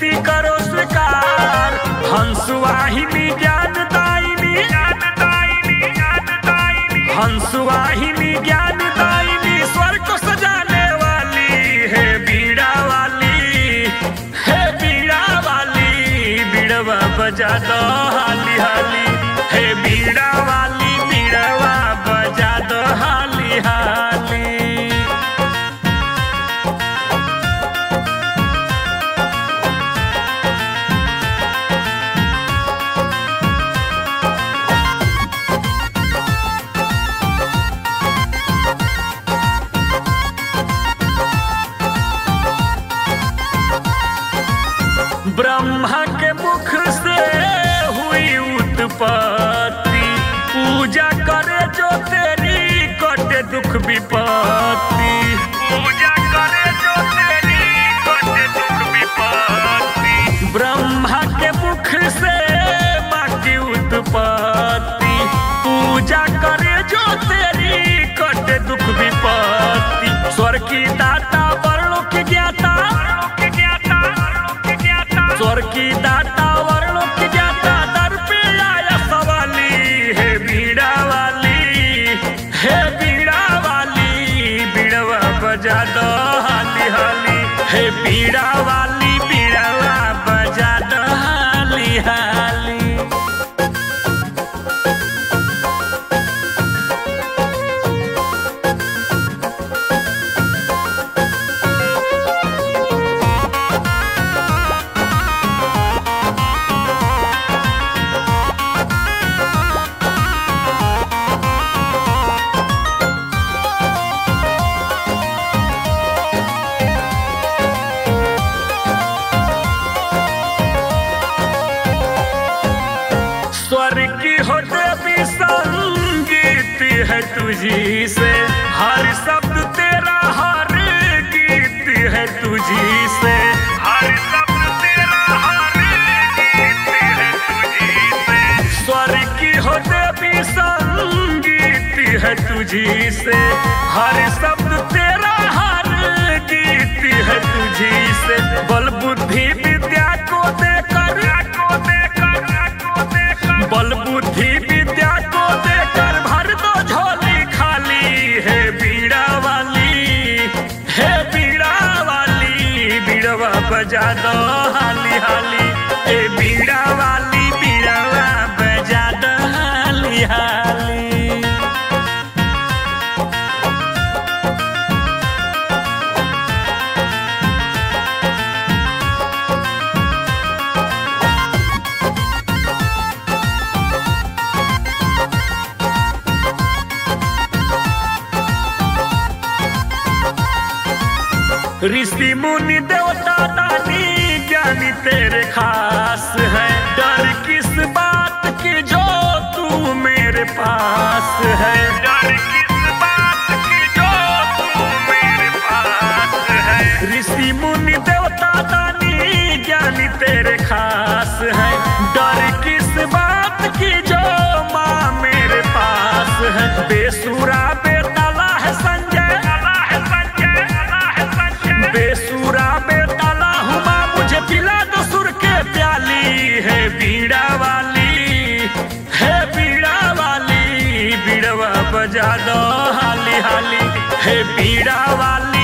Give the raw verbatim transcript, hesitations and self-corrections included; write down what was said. गलती करो स्वीकार, हंसुआहिनी ज्ञान दायिनी ज्ञान दायिनी ज्ञान दायिनी हंसुआहिनी ज्ञान दायिनी स्वर को सजाने वाली है वीणा वाली है वीणा वाली, बीड़वा बजा दो हाली हाली है वीणा वाली, बीड़वा बजा दो हाली हाली। ब्रह्मा के मुख से हुई उत्पत्ति, पूजा करे जो तेरी कटे दुख विपत्ति, पूजा करे जो तेरी कटे दुख विपत्ति। ब्रह्मा के मुख से माँ की उत्पत्ति, पूजा करे जो तेरी कटे दुख विपत्ति। स्वर की दाता वर्णों की ज्ञाता स्वर की दाता वर्णों की ज्ञाता, दर पे आया सवाली है वीणा वाली है वीणा वाली, बीड़वा बजा दो हाली हाली है वीणा वाली, बीड़वा बजा दो हाली हाली। संगीत है तुझी से हर शब्द तेरा, हर गीत है तुझी से हर शब्द तेरा, हर गीत है तुझी से। स्वर की हो देवी संगीत है तुझी से, हर शब्द तेरा, हर गीत है तुझी से। बल बुद्धि विद्या को देकर को देकर को देकर बल बुद्धि विद्या को देकर भर दो झोली खाली है बीड़ा वाली है बीड़ा वाली, बीड़वा बजा दो हाली हाली ए बीड़ा वाली, बीड़वा बजा दो हाली हाली। ऋषि मुनि देवता दानी ज्ञानी तेरे खास है, डर किस बात की जो तू मेरे पास है, डर किस बात की जो तू मेरे पास है। ऋषि मुनि देवता दानी ज्ञानी तेरे खास है, डर किस बात की जो माँ मेरे पास है। बेसुरा बेताला है संजय बेसुरा बेताला हूँ माँ मुझे पिला दो सुर के प्याली है बीड़ा वाली है बीड़ा वाली, बीड़वा बजा दो हाली हाली है बीड़ा वाली।